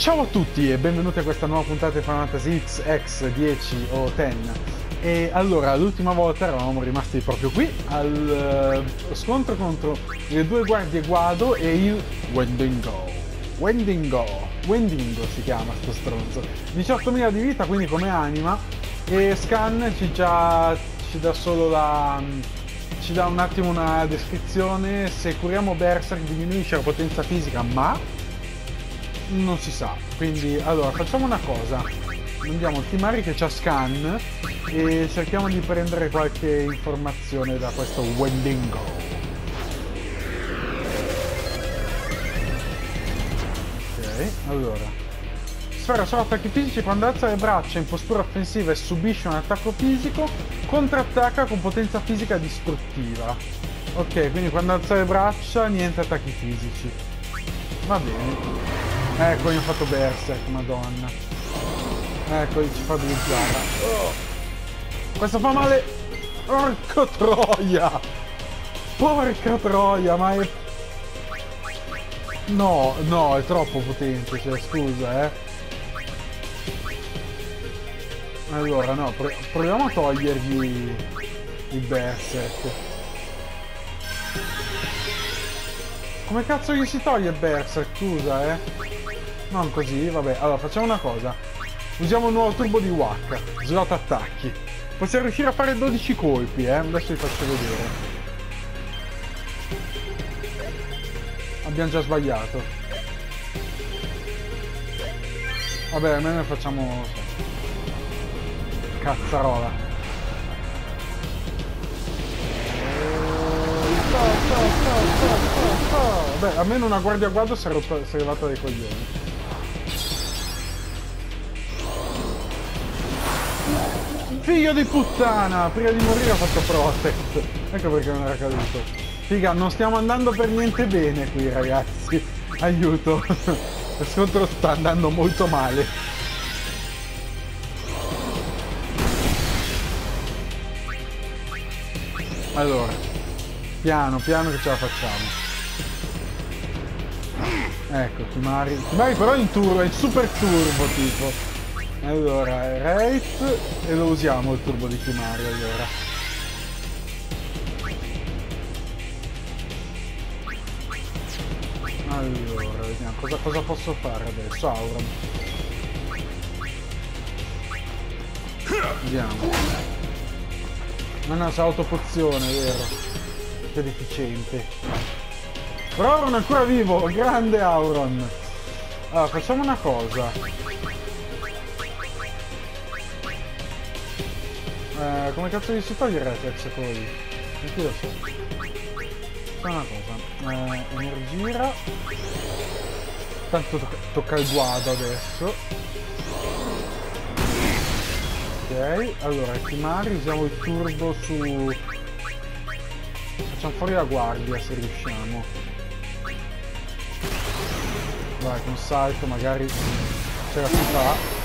Ciao a tutti e benvenuti a questa nuova puntata di Final Fantasy X10 o 10. E allora, l'ultima volta eravamo rimasti proprio qui al scontro contro le due guardie Guado e il Wendigo si chiama sto stronzo. 18.000 di vita, quindi come anima, e Scan ci dà un attimo una descrizione. Se curiamo Berserk diminuisce la potenza fisica, ma non si sa. Quindi allora facciamo una cosa, andiamo al Timari che c'ha Scan e cerchiamo di prendere qualche informazione da questo Wendigo. Ok, allora sfera solo attacchi fisici, quando alza le braccia in postura offensiva e subisce un attacco fisico contrattacca con potenza fisica distruttiva. Ok, quindi quando alza le braccia niente attacchi fisici, va bene. Ecco, io ho fatto Berserk, madonna. Ecco, ci fa blizzare. Oh. Questo fa male. Porca troia! Porca troia, ma è... No, no, è troppo potente, cioè, scusa, Allora, no, proviamo a togliergli il Berserk. Come cazzo gli si toglie il Berserk, scusa, Non così, vabbè. Allora, facciamo una cosa. Usiamo un nuovo turbo di Wacca. Slot attacchi. Possiamo riuscire a fare 12 colpi, Adesso vi faccio vedere. Abbiamo già sbagliato. Vabbè, almeno ne facciamo... Cazzarola. Vabbè, almeno una guardia a guardo si è levata dai coglioni. Figlio di puttana! Prima di morire ho fatto Protect. Ecco perché non era caduto. Figa, non stiamo andando per niente bene qui, ragazzi. Aiuto. Lo scontro sta andando molto male. Allora. Piano, piano che ce la facciamo. Ecco, Kimahri. Kimahri però in turbo, è in super turbo, tipo. Allora, Rate e lo usiamo il turbo di Kimahri, allora. Allora, vediamo cosa posso fare adesso, Auron. Vediamo. Non ha autopozione, vero? Che deficiente. Però Auron è ancora vivo, grande Auron. Allora, facciamo una cosa. Come cazzo gli si toglie il reflex poi? E chi lo so? Fa una cosa. Energira. Tanto tocca il guado adesso. Ok, allora Kimahri, usiamo il turbo su... Facciamo fuori la guardia se riusciamo. Vai, con salto magari ce la si fa.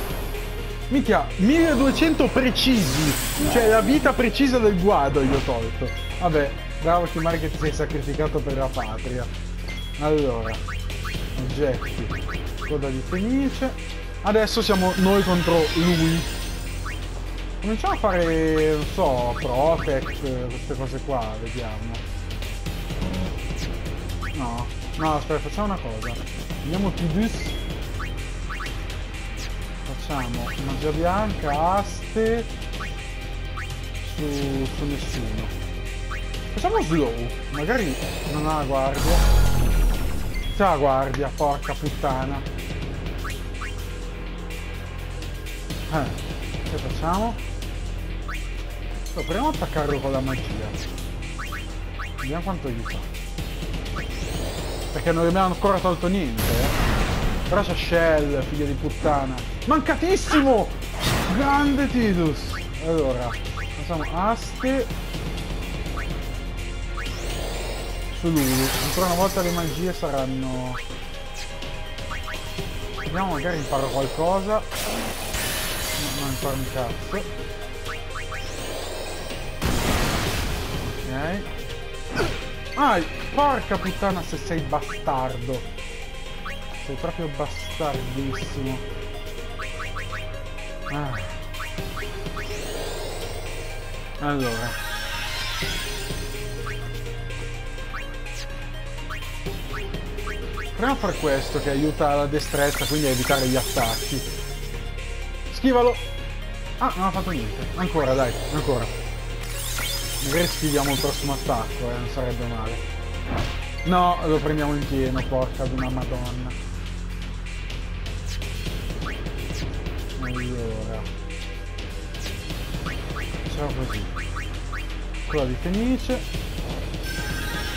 Minchia, 1200 precisi, cioè la vita precisa del guado gli ho tolto. Vabbè, bravo Kimahri che ti sei sacrificato per la patria. Allora, oggetti, coda di fenice. Adesso siamo noi contro lui. Cominciamo a fare, non so, Protect, queste cose qua, vediamo. No, no, aspetta, facciamo una cosa. Andiamo Tidus. Facciamo magia bianca, aste su nessuno. Facciamo slow, magari non ha la guardia. C'è la guardia, porca puttana. Che facciamo? No, proviamo a attaccarlo con la magia. Vediamo quanto gli fa. Perché non abbiamo ancora tolto niente, Però c'è Shell, figlio di puttana. Mancatissimo! Grande Tidus! Allora, facciamo aste su Lulu. Ancora una volta le magie saranno... Vediamo, magari imparo qualcosa. No, non imparo un cazzo. Ok. Ah, porca puttana se sei bastardo! sei proprio bastardissimo. Ah. Allora. Proviamo a fare questo che aiuta la destrezza, quindi a evitare gli attacchi. Schivalo! Ah, non ha fatto niente. Ancora, dai, ancora. Magari schiviamo il prossimo attacco, non sarebbe male. No, lo prendiamo in pieno, porca di una madonna. Allora. Facciamo così. Quella di Fenice.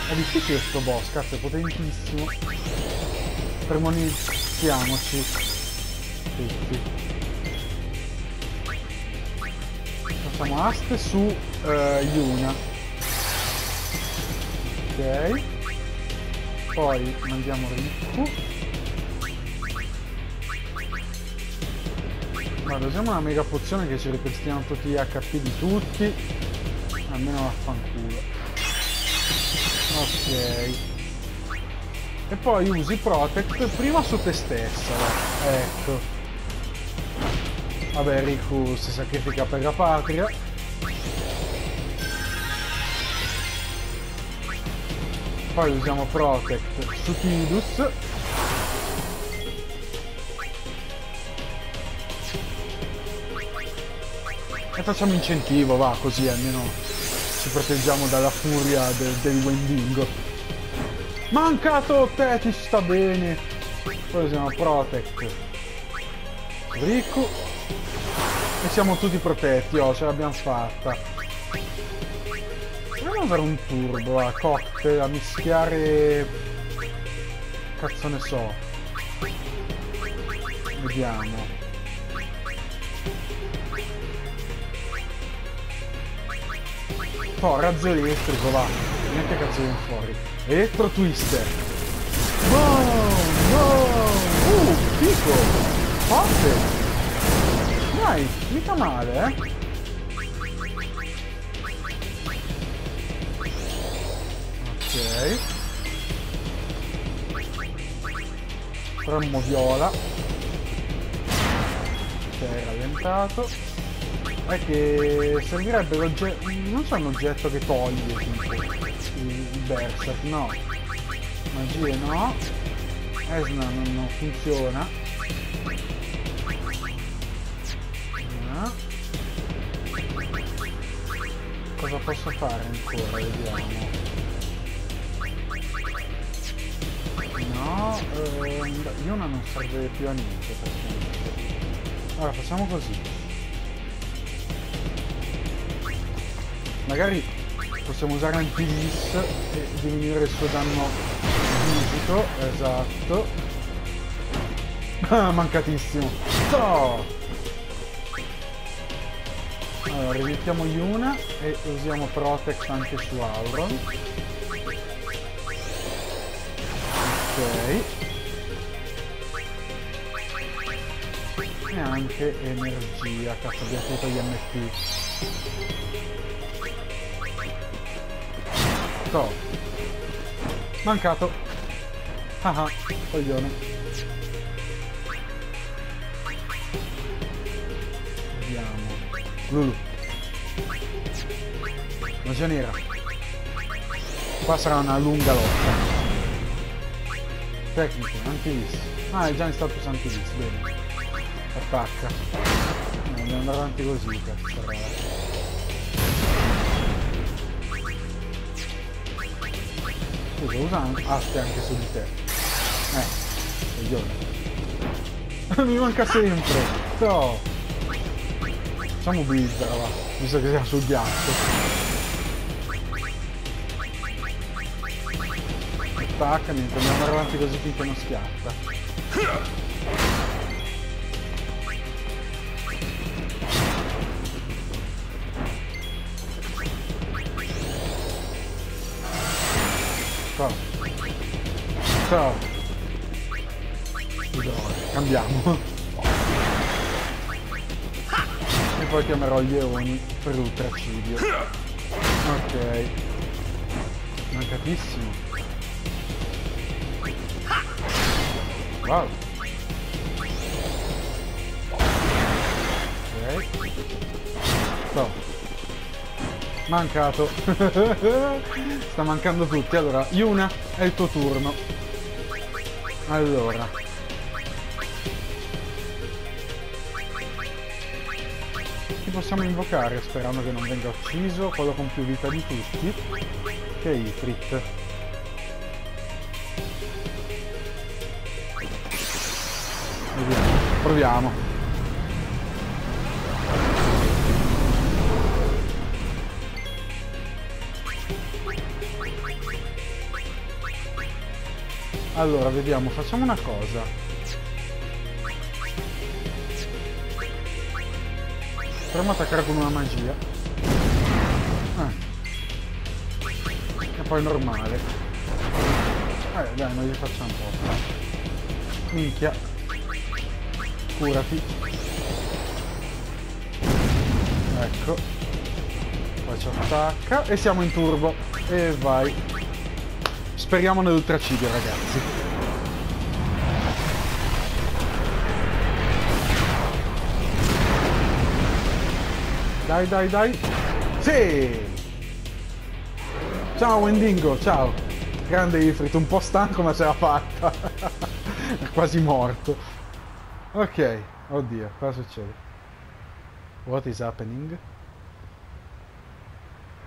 È difficile sto boss, cazzo, è potentissimo. Premoniziamoci. Tutti. Facciamo aste su Yuna. Ok. Poi mandiamo Rikku. Guarda, usiamo una mega pozione che ci ripristiniamo tutti gli HP di tutti. Almeno vaffanculo. Ok. E poi usi Protect prima su te stessa. Ecco. Vabbè, Rikku si sacrifica per la patria. Poi usiamo Protect su Tidus. E facciamo incentivo, va, così almeno ci proteggiamo dalla furia del Wendigo. Mancato te, ti sta bene. Poi usiamo Protect Rikku. E siamo tutti protetti, oh, ce l'abbiamo fatta. Proviamo a fare un turbo a cocktail, a mischiare... Cazzo ne so. Vediamo. Oh, razzo elettrico, va. Niente cazzo viene fuori. Elettro twister. Wow, wow. Fico. Forte. Dai, mica male, eh. Ok. Trammo viola. Ok, rallentato. È che servirebbe l'oggetto. Non c'è un oggetto che toglie tipo il berserk, no. Magie no. Esna non funziona. No. Cosa posso fare ancora? Vediamo. No, Yuna non serve più a niente perché... Allora facciamo così. Magari possiamo usare anche Antilis e diminuire il suo danno fisico, esatto. Ah, mancatissimo. No! Allora, rimettiamo Yuna e usiamo Protect anche su Auron. Ok. E anche energia, cazzo, abbiamo tutto gli MT. No. Mancato. Ah ah, coglione. Vediamo. Lulu. Magia nera. Qua sarà una lunga lotta. Tecniche, anti-miss. Ah, è già in status anti-miss, bene. Attacca. Andiamo andare avanti così, cazzo. Scusa, usa aste anche su di te. Coglione. Mi manca sempre. No. Facciamo Blizzard, va. Visto che siamo sul ghiaccio. Attacca, niente, andiamo avanti così finché non schiatta. Ciao. Ciao. Cambiamo. E poi chiamerò gli eoni per l'ultracidio. Ok. Mancatissimo. Wow. Ok. No. Mancato. Sta mancando tutti. Allora, Yuna, è il tuo turno. Allora. Chi possiamo invocare sperando che non venga ucciso? Quello con più vita di tutti. Che è Ifrit. Vediamo. Proviamo. Allora, vediamo, facciamo una cosa. Proviamo a attaccare con una magia. E poi normale. Dai, noi gli facciamo poco. Minchia. Curati. Ecco. Poi ci attacca. E siamo in turbo. E vai. Speriamo nell'ultracidio, ragazzi. Dai, dai, dai. Sì! Ciao, Wendigo, ciao. Grande Ifrit, un po' stanco ma ce l'ha fatta. È quasi morto. Ok, oddio, cosa succede? What is happening?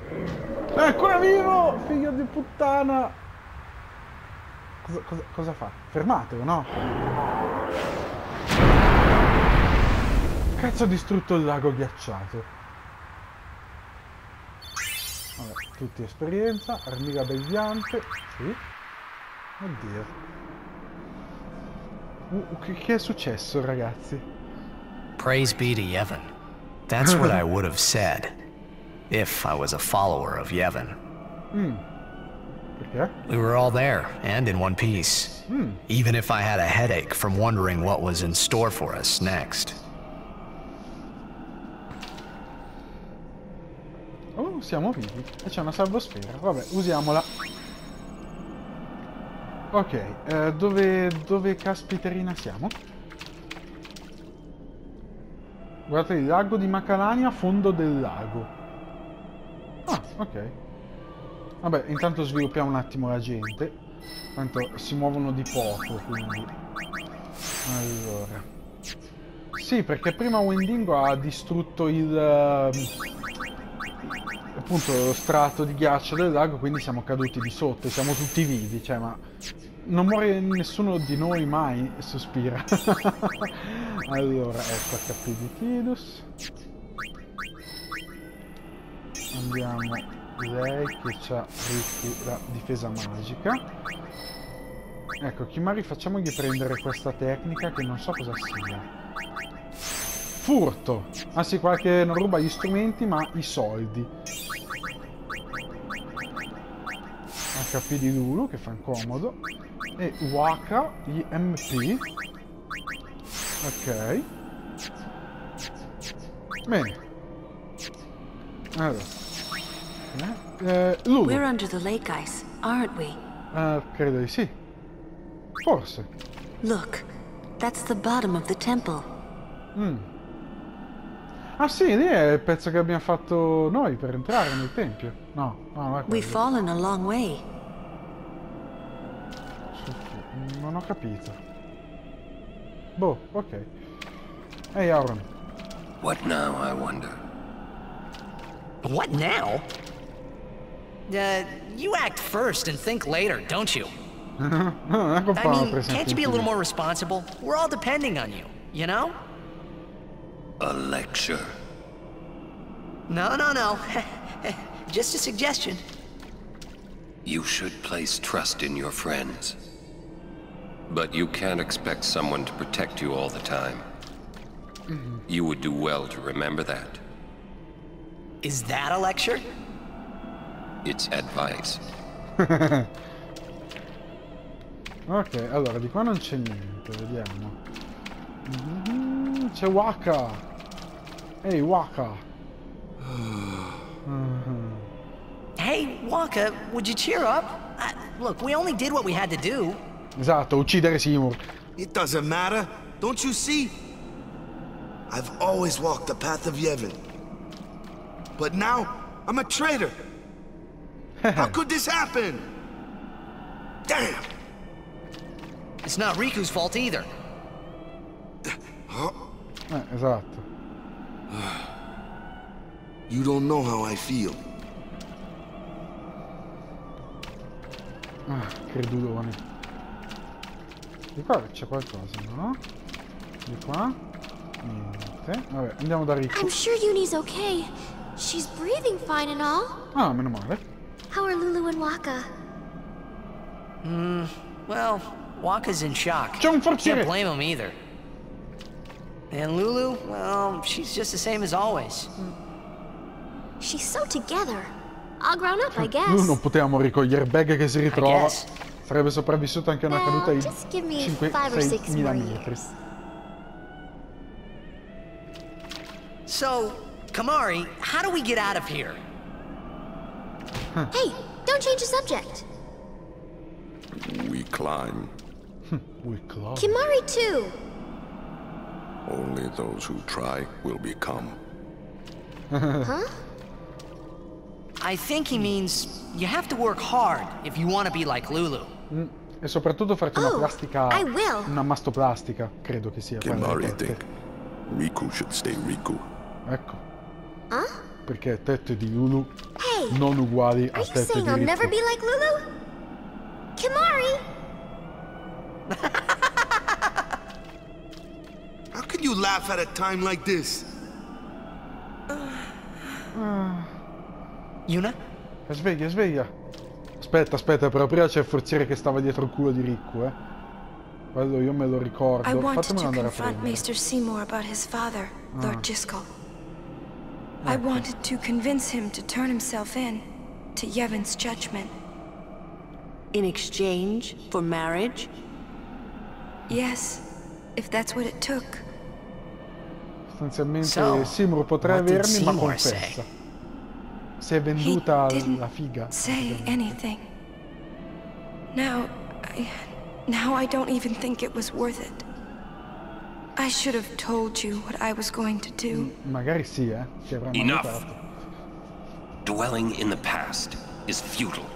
È ancora vivo, figlio di puttana! Cosa fa? Fermatelo, no? Cazzo, ha distrutto il lago ghiacciato. Vabbè, tutti esperienza, armiga belviante. Sì. Oddio. Che è successo, ragazzi? Praise be to Yevon. That's what I would have said if I was a follower of Yevon. Yeah. We were all there, and in one piece. Even if I had a headache from wondering what was in store for us next. Oh, siamo vivi. E c'è una salvosfera. Vabbè, usiamola. Ok, dove caspiterina siamo? Guardate il lago di Macalania, fondo del lago. Ah, ok. Vabbè, intanto sviluppiamo un attimo la gente. Tanto si muovono di poco, quindi... Allora... Sì, perché prima Wendigo ha distrutto il... appunto, lo strato di ghiaccio del lago, quindi siamo caduti di sotto, siamo tutti vivi, cioè, ma... Non muore nessuno di noi mai, sospira. Allora, ecco, HP di Tidus. Andiamo... Lei che c'ha la difesa magica. Ecco, Kimahri, facciamogli prendere questa tecnica che non so cosa sia. Furto. Ah sì, qua che non ruba gli strumenti ma i soldi. HP di Lulu che fa incomodo. E Waka gli MP. Ok. Bene. Allora. Lulu. We're under the lake ice, aren't we? Credo di sì. Forse. Look, that's the bottom of the temple. Ah sì, lì è il pezzo che abbiamo fatto noi per entrare nel tempio. No, no, è quello. We've fallen a long way. Non ho capito. Boh, ok. Ehi, Auron. What now, I wonder? What now? You act first and think later, don't you? I mean, can't you be a little more responsible? We're all depending on you, you know? A lecture? No. Just a suggestion. You should place trust in your friends. But you can't expect someone to protect you all the time. You would do well to remember that. Is that a lecture? It's advice. Ok, allora di qua non c'è niente, vediamo. C'è Waka. Ehi, Waka. Hey, Waka, would you cheer up? Look, we only did what we had to do. Esatto, uccidere Seymour. It doesn't matter. Don't you see? I've always walked the path of Yevon. But now, I'm a traitor. How could this happen? Damn! It's not Rikku's fault either. Huh? Esatto. You don't know how I feel. Ah, che dudone. Di qua c'è qualcosa, no? Di qua? Niente. Vabbè, andiamo da Rikku. I'm sure Yuni's okay. She's breathing fine and all. Ah, meno male. How are Lulu and Waka? Well, Waka's in shock. Can't blame him either. And Lulu, well, she's just the same as always. She's so together. All grown up, I guess. Noi non potevamo ricogliere Beg che si ritrova. Sarebbe sopravvissuta anche a una caduta di 5-6 metri. So, Kimahri, how do we get out of here? Hey, don't change the subject. We climb. We climb. Kimahri too. Only those who try will become. Huh? I think he means you have to work hard if you want to be like Lulu. E soprattutto farci una plastica, una mastoplastica, credo che sia. Kimahri think Rikku should stay Rikku. Ecco. Perché tette di Lulu non uguali a tette di Rikku. Are you saying I'll never be like Lulu? Kimahri! How can you laugh at a time like this? Yuna? Sveglia, sveglia. Aspetta, aspetta, però prima c'è il forziere che stava dietro il culo di Rikku, eh. Quello io me lo ricordo. Fatemelo andare a prendere. Master Seymour about his father, Lord Jisco. I wanted to convince him to turn himself in to Yevon's judgment. In exchange for marriage? Yes, if that's what it took. Sostanzialmente Seymour potrà avermi, ma confessa. Si è venduta la figa. Say anything. Now I don't even think it was worth it. I should have told you what I was going to do. Magari sì, eh. Enough. Dwelling in the past is futile.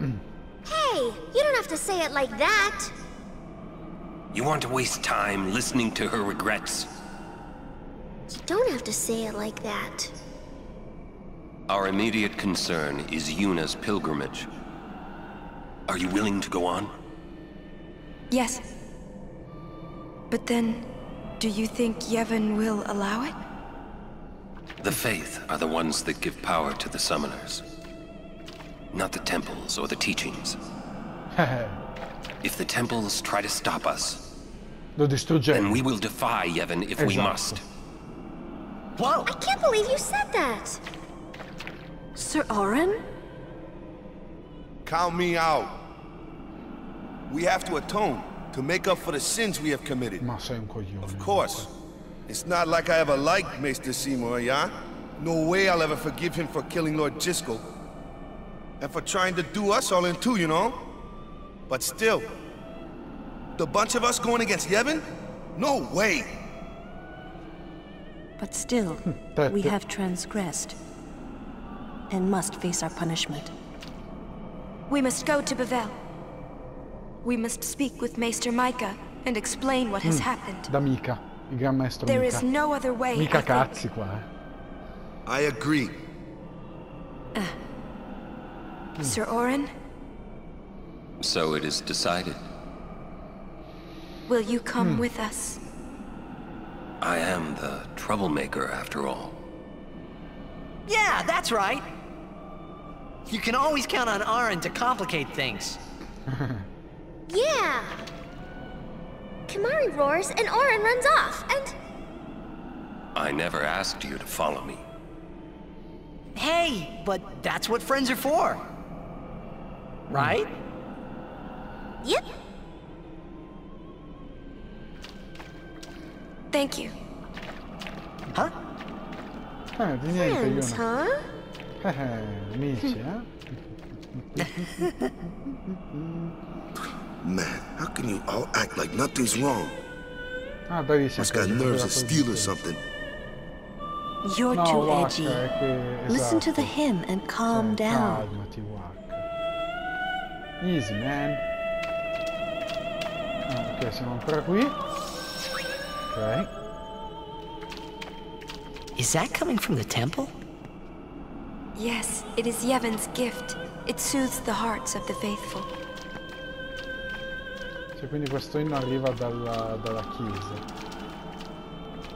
Hey, you don't have to say it like that. You want to waste time listening to her regrets? You don't have to say it like that. Our immediate concern is Yuna's pilgrimage. Are you willing to go on? Yes. But then, do you think Yevon will allow it? The Faith are the ones that give power to the summoners. Not the temples or the teachings. If the temples try to stop us, then we will defy Yevon if we must. Whoa! I can't believe you said that! Sir Auron? Count me out. We have to atone to make up for the sins we have committed. Of course. It's not like I ever liked Maester Seymour, yeah? No way I'll ever forgive him for killing Lord Jisco. And for trying to do us all in two, you know? But still, the bunch of us going against Yevon? No way! But still, we have transgressed. And must face our punishment. We must go to Bevel. We must speak with Maester Micah and explain what has happened. Da Micah, il gran maestro Micah. There is no other way. Micah cazzi qua, eh. I agree. Sir Auron? So it is decided. Will you come with us? I am the troublemaker after all. Yeah, that's right. You can always count on Auron to complicate things. Yeah. Kimahri roars and Auron runs off, and... I never asked you to follow me. Hey, but that's what friends are for. Right? Yep. Thank you. Huh? Di niente, Yuna. Amici, eh? Man, how can you all act like nothing's wrong? Must got nerves to steal or something. You're too edgy. Listen to the hymn and calm down. Easy, man. Ok, siamo ancora qui. Ok. Is that coming from the temple? Yes, it is Yevon's gift. It soothes the hearts of the faithful. Quindi questo inno arriva dalla chiesa.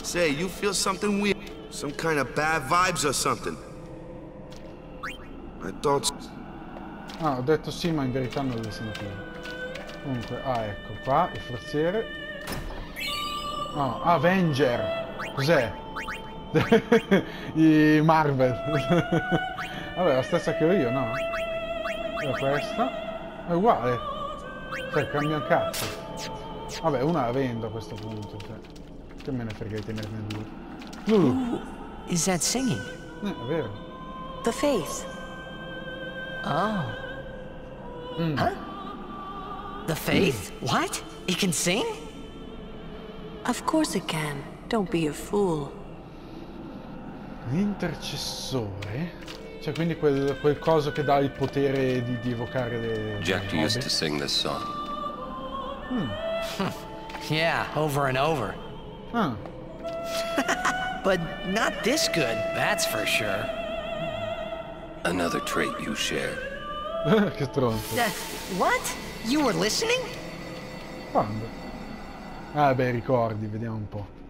Say, you feel something weird? Some kind of bad vibes or something? I thought... Ah, ho detto sì, ma in verità non lo sentivo. Comunque, ecco qua, il forziere. Avenger! Cos'è? I Marvel. Vabbè, la stessa che ho io, no? Era questa. È uguale. Cioè, cambia un cazzo. Vabbè, una la vendo a questo punto. Cioè, che me ne frega di tenerne due. Lulu. Is that singing? È vero. The faith. Oh. Huh? The faith? What? It can sing? Of course it can. Don't be a fool. L'intercessore? Cioè, quindi quel coso che dà il potere di evocare le... Jack used to sing this song. Yeah, over and over. But not this good, that's for sure. Another trait you share. Che stronzo. What? You were listening? Quando? Ah, beh, ricordi, vediamo un po'.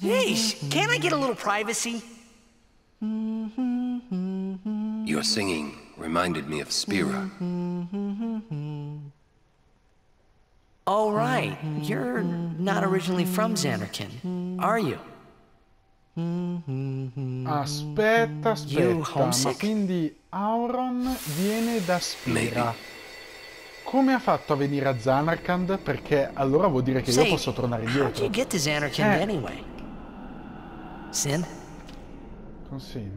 Yeesh, can't I get a little privacy? Your singing reminded me of Spira. All right, you're not originally from Zanarkand, are you? Aspetta, ma quindi Auron viene da Spira. Maybe. Come ha fatto a venire a Zanarkand? Perché allora vuol dire che io posso tornare dietro. How did you get to Zanarkand anyway? Sin? Con Sin?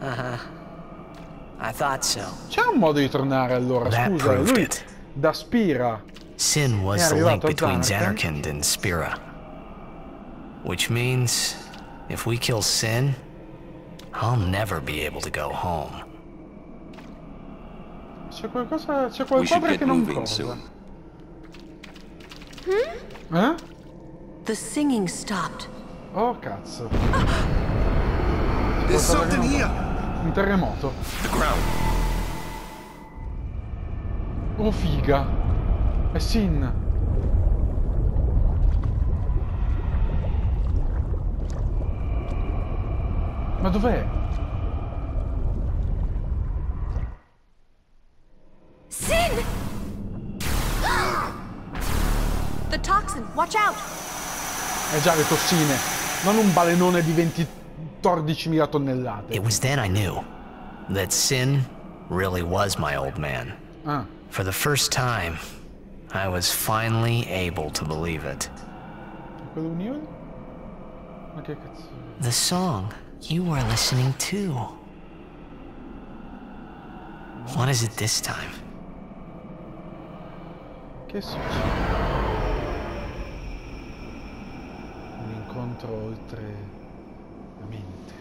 I thought so. C'è un modo di tornare allora, scusa, lui da Spira. Sin was the link between Zanarkand and Spira. Which means if we kill Sin, I'll never be able to go home. C'è qualcosa che non cosa. Eh? The singing stopped. Oh cazzo. There's something here. Un terremoto. The ground. Oh figa. È Sin. Ma dov'è? Sin! The toxin, watch out! Già le tossine, non un balenone di 14.000 tonnellate. It was then I knew that Sin really was my old man. For the first time, I was finally able to believe it. The song you were listening to. What is it this time? Che succede? Un incontro oltre la mente.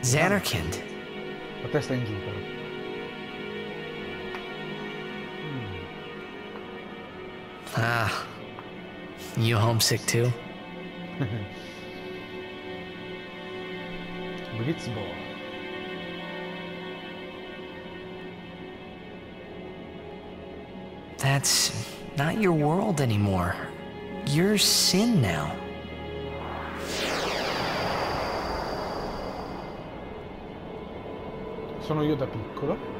Zanarkand. La testa in giù però. Ah. You homesick too? Blitzball. That's not your world anymore. You're Sin now. Sono io da piccolo.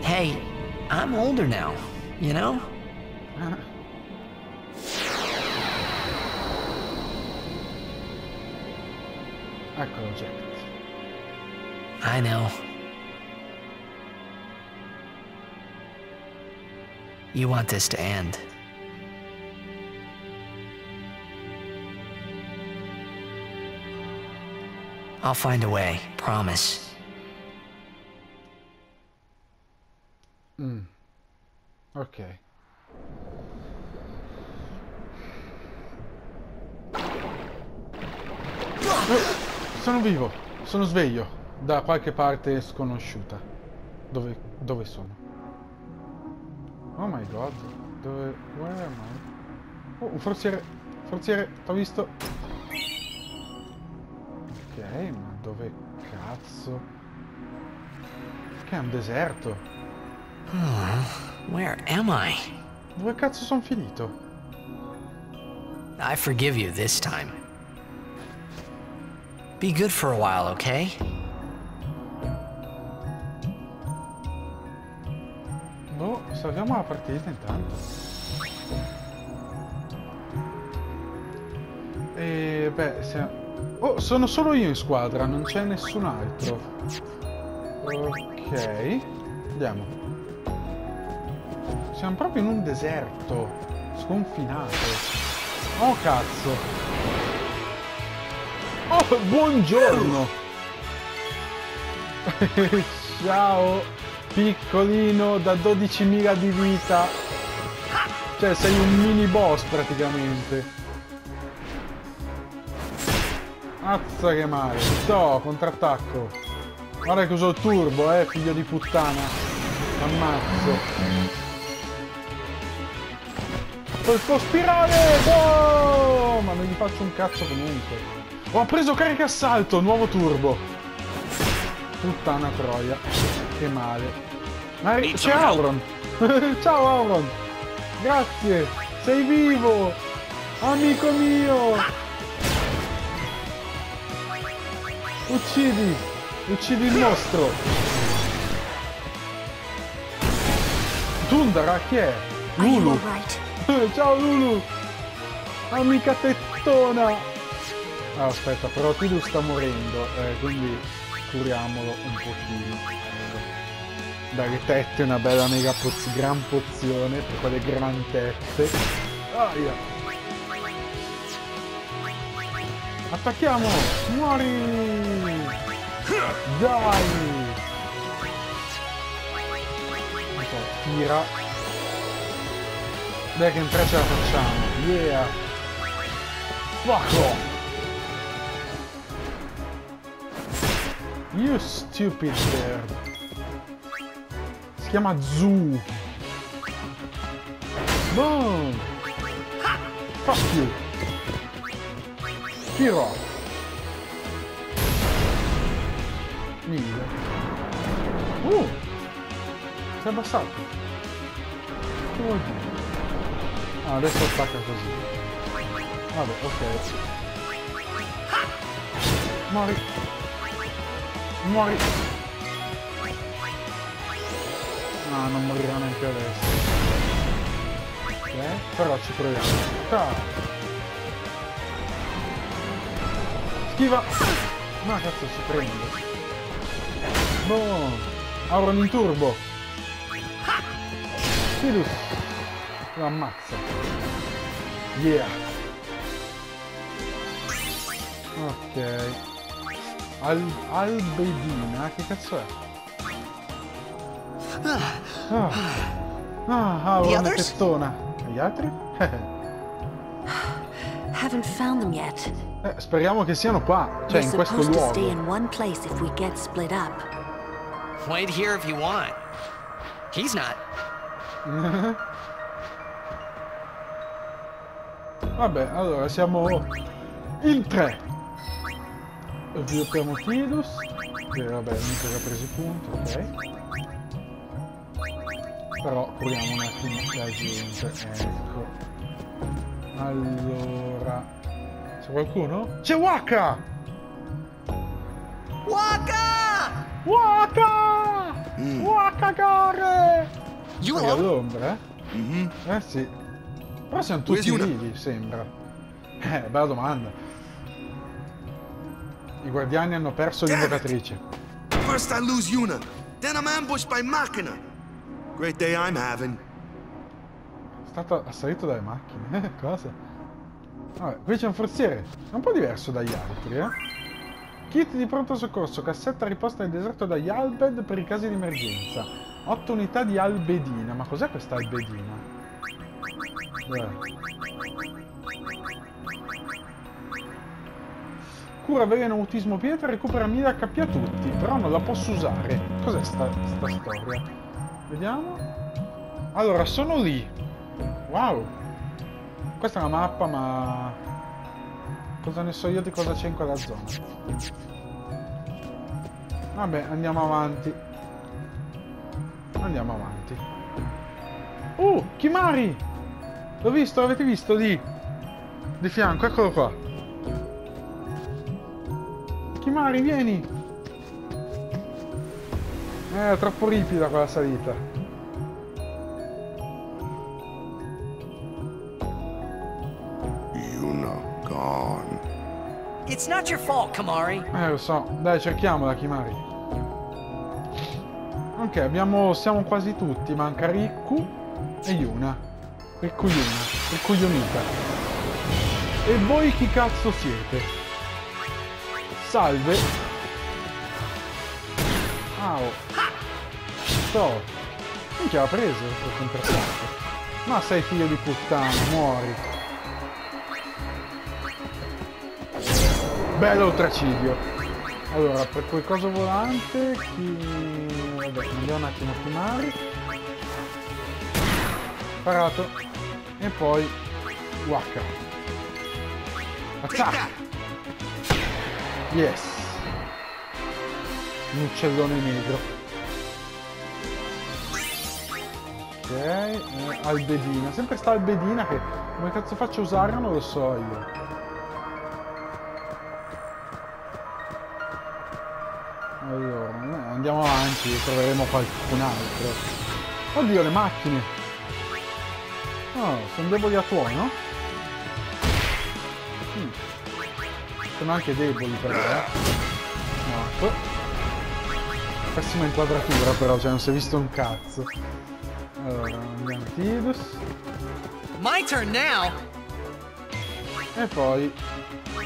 Hey, I'm older now, you know? I know. You want this to end. I'll find a way, promise. Okay. Sono vivo, sono sveglio, da qualche parte sconosciuta. Dove sono? Oh my god, where am I? Oh, un forziere, t'ho visto. Ok, ma dove cazzo? Che è un deserto. Where am I? Dove cazzo sono finito? I forgive you this time. Be good for a while, okay? Boh, salviamo la partita intanto. E beh, oh, sono solo io in squadra, non c'è nessun altro. Ok, andiamo. Siamo proprio in un deserto sconfinato. Oh cazzo. Oh, buongiorno! Ciao, piccolino da 12.000 di vita. Cioè, sei un mini boss praticamente. Mazza che male. No, contrattacco. Guarda che uso il turbo, figlio di puttana. Ammazzo. Colpo spirale! Boh! Ma non gli faccio un cazzo comunque. Ho preso carica assalto, nuovo turbo. Puttana troia. Che male. Ma c'è Auron. Ciao Auron. Grazie. Sei vivo. Amico mio. Uccidi. Uccidi il mostro. Tundra, chi è? Lulu. Ciao Lulu. Amica tettona. Ah, aspetta, però Tidus sta morendo, quindi curiamolo un pochino. Dalle tette una bella mega gran pozione, per quelle gran tette. Aia! Attacchiamo! Muori! Dai! Ok, tira. Dai che in tre ce la facciamo. Yeah! Fuck off! You stupid bird. Si chiama Zu. Boom. Fuck you. Tiro. Mille. Si è abbassato. Che vuol dire? Ah, adesso attacca così. Vabbè, ok. Muori. Muori! No, non morirà neanche adesso. Ok, però ci proviamo. Ciao! Schiva! Ma cazzo si prende! Boh! Auron in turbo! Tidus! Lo ammazza! Yeah! Ok. Albedina, che cazzo è? Una testona. Gli altri? Haven't found them yet. Speriamo che siano qua, cioè in questo luogo. Stay in one place if we get split up. Wait here if you want. He's not. Vabbè, allora siamo in tre. Sviluppiamo Tidus, che vabbè, mica che ha preso i punti, ok. Però curiamo un attimo la gente, ecco. Allora... c'è qualcuno? C'è Waka! Waka! Waka! Waka gore! È all'ombra, eh? Eh sì. Però siamo tutti vivi, sembra. Bella domanda. I guardiani hanno perso l'invocatrice. First I lose Yuna, then I'm ambushed by Machina. Great day I'm having. stato assalito dalle macchine. Cosa? Vabbè, qui c'è un forziere. È un po' diverso dagli altri, eh? Kit di pronto soccorso. Cassetta riposta nel deserto dagli Al Bhed per i casi di emergenza. 8 unità di Albedina. Ma cos'è questa Albedina? Cura veleno autismo pietra. Recupera 1000 HP a tutti. Però non la posso usare. Cos'è sta storia? Vediamo. Allora, sono lì. Wow. Questa è una mappa, ma... cosa ne so io di cosa c'è in quella zona. Vabbè, andiamo avanti. Andiamo avanti. Kimahri! L'ho visto, l'avete visto lì? Di fianco, eccolo qua. Kimahri, vieni! È troppo ripida quella salita. It's not your fault, Kimahri. Lo so. Dai, cerchiamola, Kimahri. Ok, siamo quasi tutti. Manca Rikku e Yuna. Rikku Yunita. E voi chi cazzo siete? Salve. Au. Sto. Non ti ha preso per contrattare. Ma sei figlio di puttana, muori. Bello oltracidio. Allora, per quel coso volante, vabbè, andiamo un attimo a Kimahri. Parato. E poi... Waka. Attack! Yes! Un uccellone negro. Ok, Albedina. Sempre sta Albedina che... come cazzo faccio a usare? Non lo so io. Allora, andiamo avanti, troveremo qualcun altro. Oddio, le macchine! Oh, sono deboli a tuono? Sono anche deboli però, No. Pessima inquadratura però, cioè non si è visto un cazzo. Allora, andiamo a Tidus. My turn now! E poi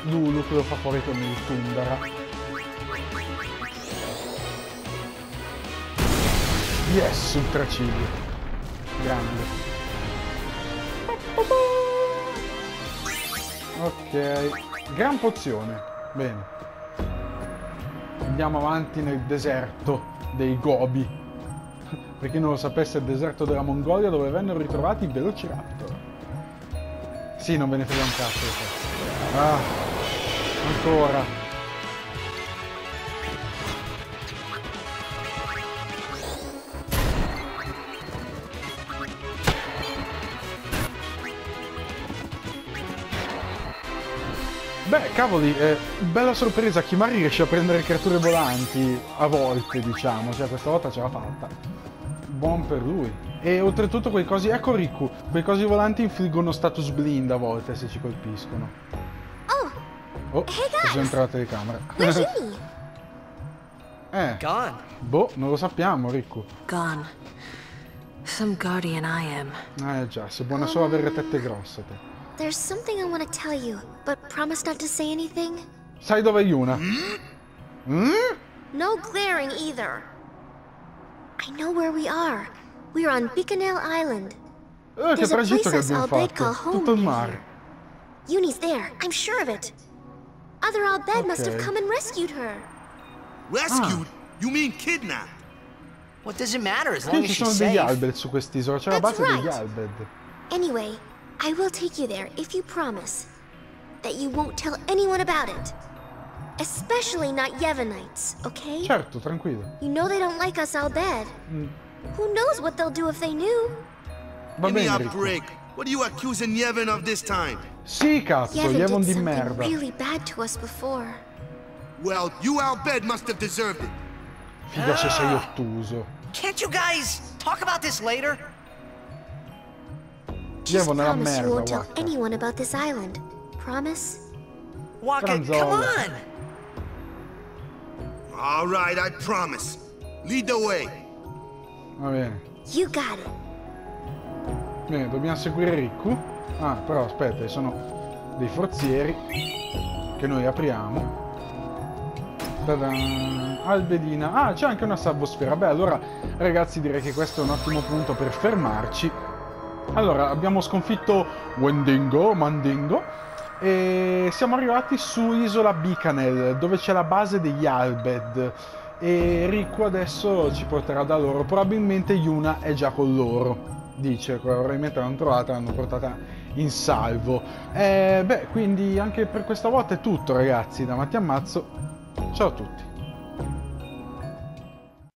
Lulu che lo fa fuori con il Tundra. Yes, ultracidio. Grande. Ok. Gran pozione. Bene. Andiamo avanti nel deserto dei Gobi. Per chi non lo sapesse, è il deserto della Mongolia dove vennero ritrovati i Velociraptor. Sì, non ve ne frega un cazzo. Ah, ancora. Beh, cavoli, bella sorpresa, Kimahri riesce a prendere creature volanti, a volte, diciamo, cioè questa volta ce l'ha fatta. Buon per lui. E oltretutto quei cosi, ecco Rikku, quei cosi volanti infliggono status blind a volte se ci colpiscono. Oh, così entra la telecamera. Boh, non lo sappiamo, Rikku. Gone. Some guardian I am. Già, se buona solo avere tette grosse, te. There's something I want to tell you, but promise not to say anything. Sai dove è Yuna? No glaring either. I know where we are. We're on Bikanel Island. There's a place us Al Bhed call home. Yuni's there, I'm sure of it. Other Al Bhed must have come and rescued her. Rescued? You mean kidnapped? What does it matter as long as she's safe? Ci sono degli Al Bhed su quest'isola, c'è la base degli Al Bhed. Anyway. I will take you there if you promise that you won't tell anyone about it. Especially not Yevonites, okay? Certo, tranquillo. You know they don't like us Al Bhed. Who knows what they'll do if they knew? Give me a break. What are you accusing Yevon of this time? Sì, cazzo, Yevon di merda. Yevon did something really bad to us before. Well, you Al Bhed must have deserved it. Figa se sei ottuso. Can't you guys talk about this later? Just promise you won't tell anyone about this island. Promise? Waka, come on! All right, I promise. Lead the way. Va bene. You got it. Bene, dobbiamo seguire Rikku. Ah, però aspetta, sono dei forzieri che noi apriamo. Albedina. Ah, c'è anche una sabosfera. Beh, allora ragazzi, direi che questo è un ottimo punto per fermarci. Allora, abbiamo sconfitto Wendigo, Mandingo, e siamo arrivati su isola Bikanel, dove c'è la base degli Al Bhed, e Rikku adesso ci porterà da loro. Probabilmente Yuna è già con loro, dice, probabilmente l'hanno trovata, l'hanno portata in salvo. Beh, quindi anche per questa volta è tutto, ragazzi. Da Matti Ammazzo, ciao a tutti.